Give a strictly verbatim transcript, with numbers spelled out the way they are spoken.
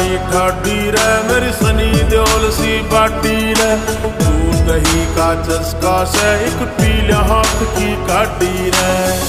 खाई ठाडी रे मेरी सनी देओल सी बाटी रे। तू दही का चस्का से एक पीला हाथ की काटी रे।